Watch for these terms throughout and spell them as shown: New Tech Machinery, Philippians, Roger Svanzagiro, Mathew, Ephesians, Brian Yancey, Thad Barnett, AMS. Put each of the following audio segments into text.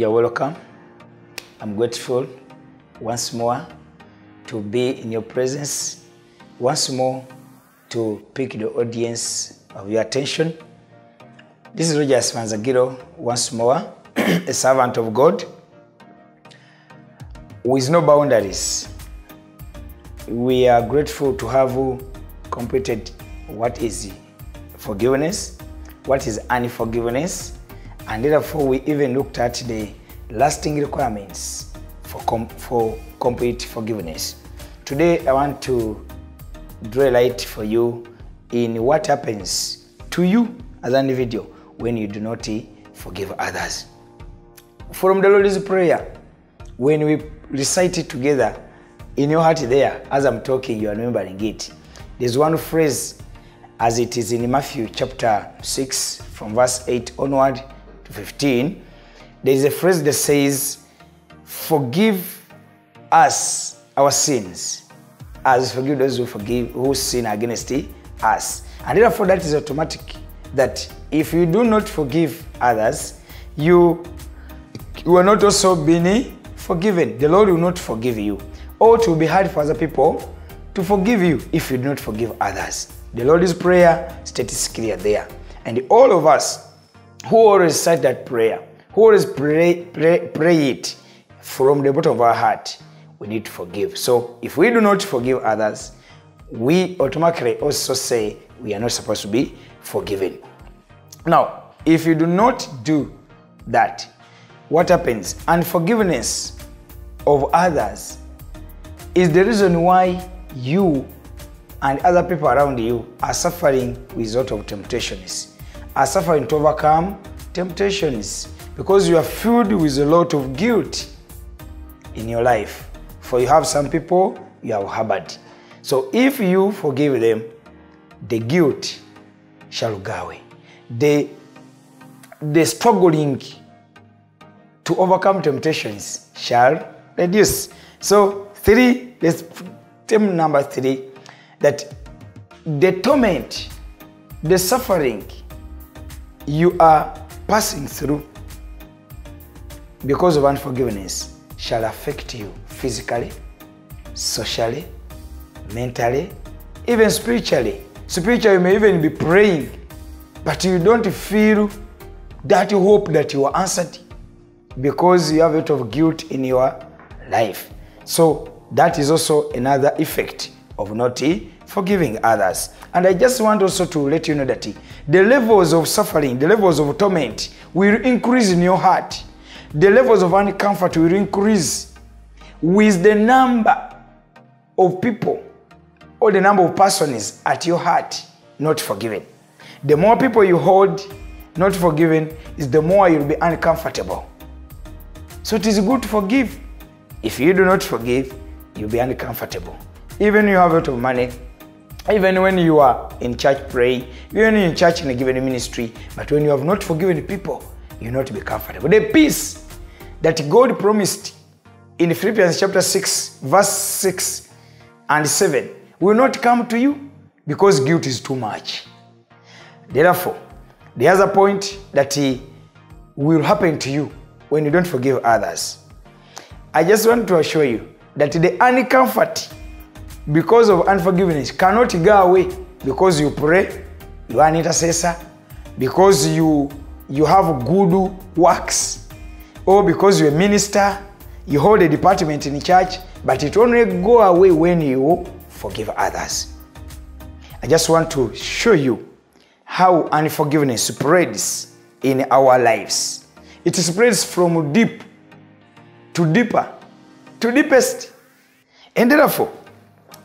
You're welcome. I'm grateful once more to be in your presence, once more to pick the audience of your attention. This is Roger Svanzagiro, once more, a servant of God with no boundaries. We are grateful to have completed what is forgiveness, what is unforgiveness, and therefore we even looked at the lasting requirements for complete forgiveness. Today I want to draw light for you in what happens to you as an individual when you do not forgive others. From the Lord's Prayer, when we recite it together, in your heart there, as I'm talking, you are remembering it. There's one phrase, as it is in Matthew chapter 6, from verse 8 onward to 15, there's a phrase that says, "Forgive us our sins, as forgive those who sin against us." And therefore, that is automatic, that if you do not forgive others, you are not also being forgiven. The Lord will not forgive you. Or it will be hard for other people to forgive you if you do not forgive others. The Lord's Prayer states clear there. And all of us who always recite that prayer, who always pray it from the bottom of our heart, we need to forgive. So if we do not forgive others, we automatically also say we are not supposed to be forgiven. Now, if you do not do that, what happens? Unforgiveness of others is the reason why you and other people around you are suffering result of temptations, are suffering to overcome temptations, because you are filled with a lot of guilt in your life. For you have some people you have harbored. So if you forgive them, the guilt shall go away. The struggling to overcome temptations shall reduce. So let's term number 3, that the torment, the suffering you are passing through because of unforgiveness shall affect you physically, socially, mentally, even spiritually. Spiritually, you may even be praying, but you don't feel that hope that you are answered because you have a lot of guilt in your life. So that is also another effect of not forgiving others. And I just want also to let you know that the levels of suffering, the levels of torment will increase in your heart. The levels of uncomfort will increase with the number of people or the number of persons at your heart not forgiven. The more people you hold not forgiven, is the more you'll be uncomfortable. So it is good to forgive. If you do not forgive, you'll be uncomfortable. Even you have a lot of money, even when you are in church praying, even in church in a given ministry, but when you have not forgiven people, you'll not be comfortable. The peace that God promised in Philippians chapter 6, verse 6 and 7 will not come to you because guilt is too much. Therefore, the other point that will happen to you when you don't forgive others, I just want to assure you that the uncomfort because of unforgiveness cannot go away because you pray, you are an intercessor, because you have good works, or because you're a minister, you hold a department in church, but it only go away when you forgive others. I just want to show you how unforgiveness spreads in our lives. It spreads from deep to deeper, to deepest. And therefore,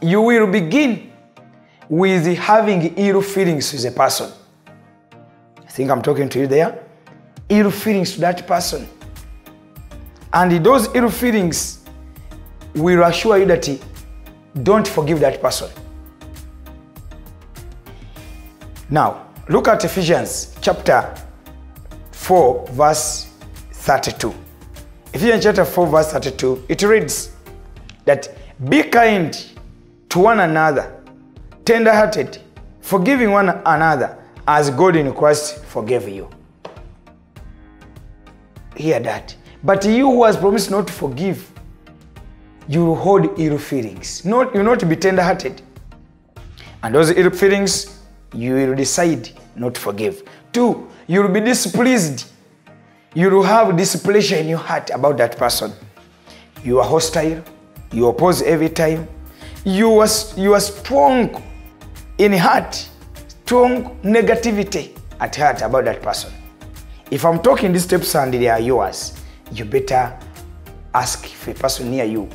you will begin with having ill feelings with a person. I think I'm talking to you there. Ill feelings to that person. And those ill feelings will assure you that don't forgive that person. Now, look at Ephesians chapter 4, verse 32. Ephesians chapter 4, verse 32, it reads that be kind to one another, tender-hearted, forgiving one another, as God in Christ forgave you. Hear that. But you who has promised not to forgive, you will hold ill feelings. You will not be tender-hearted. And those ill feelings, you will decide not to forgive. 2, you will be displeased. You will have displeasure in your heart about that person. You are hostile. You oppose every time. You are strong in heart, strong negativity at heart about that person. If I'm talking these steps and they are yours, you better ask if a person near you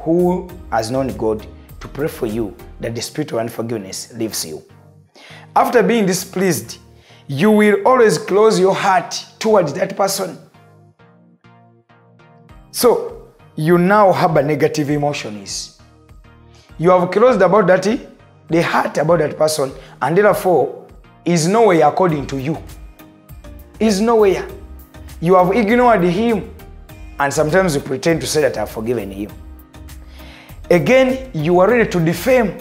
who has known God to pray for you that the spirit of unforgiveness leaves you. After being displeased, you will always close your heart towards that person. So, you now have a negative emotions. You have closed about that, the heart about that person, and therefore is nowhere according to you. Is nowhere. You have ignored him, and sometimes you pretend to say that I have forgiven him. Again, you are ready to defame.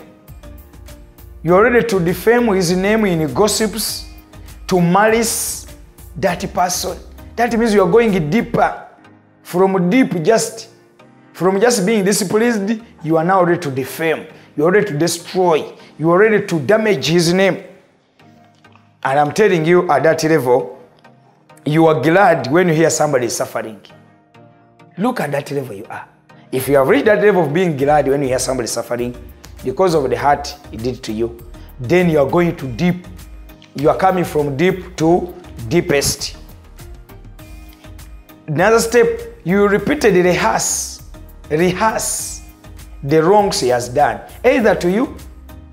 You are ready to defame his name in gossips, to malice that person. That means you are going deeper. From deep, from just being displeased, you are now ready to defame. You are ready to destroy. You are ready to damage his name. And I'm telling you, at that level, you are glad when you hear somebody is suffering. Look at that level you are. If you have reached that level of being glad when you hear somebody suffering because of the hurt it did to you, then you are going to deep. You are coming from deep to deepest. Another step, you repeatedly rehearse the wrongs he has done, either to you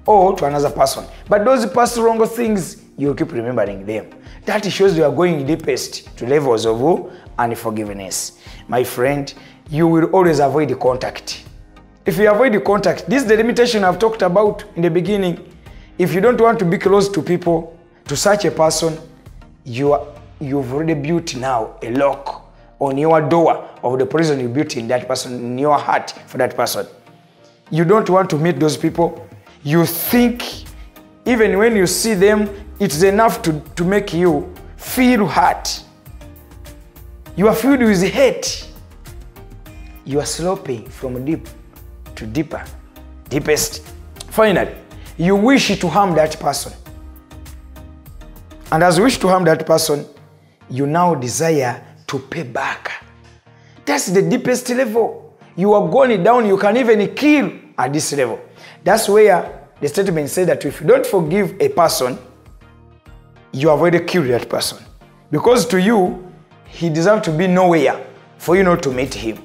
or to another person. But those past wrong things, you keep remembering them. That shows you are going deepest to levels of unforgiveness. My friend, you will always avoid the contact. If you avoid the contact, this is the limitation I've talked about in the beginning. If you don't want to be close to people, to such a person, you've already built now a lock on your door of the prison you built in that person, in your heart for that person. You don't want to meet those people. You think, even when you see them, it's enough to make you feel hurt. You are filled with hate. You are sloping from deep to deeper, deepest. Finally, you wish to harm that person. And as you wish to harm that person, you now desire to pay back. That's the deepest level. You are going down, you can even kill at this level. That's where the statement says that if you don't forgive a person, you have already killed that person. Because to you, he deserves to be nowhere for you not to meet him.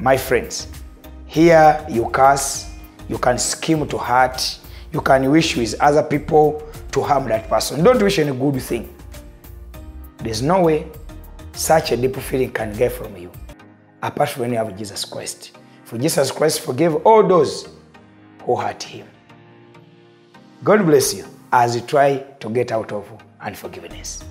My friends, here you curse, you can scheme to hurt, you can wish with other people to harm that person. Don't wish any good thing. There's no way such a deep feeling can get from you, apart from when you have Jesus Christ. For Jesus Christ forgave all those who hurt him. God bless you as you try to get out of unforgiveness.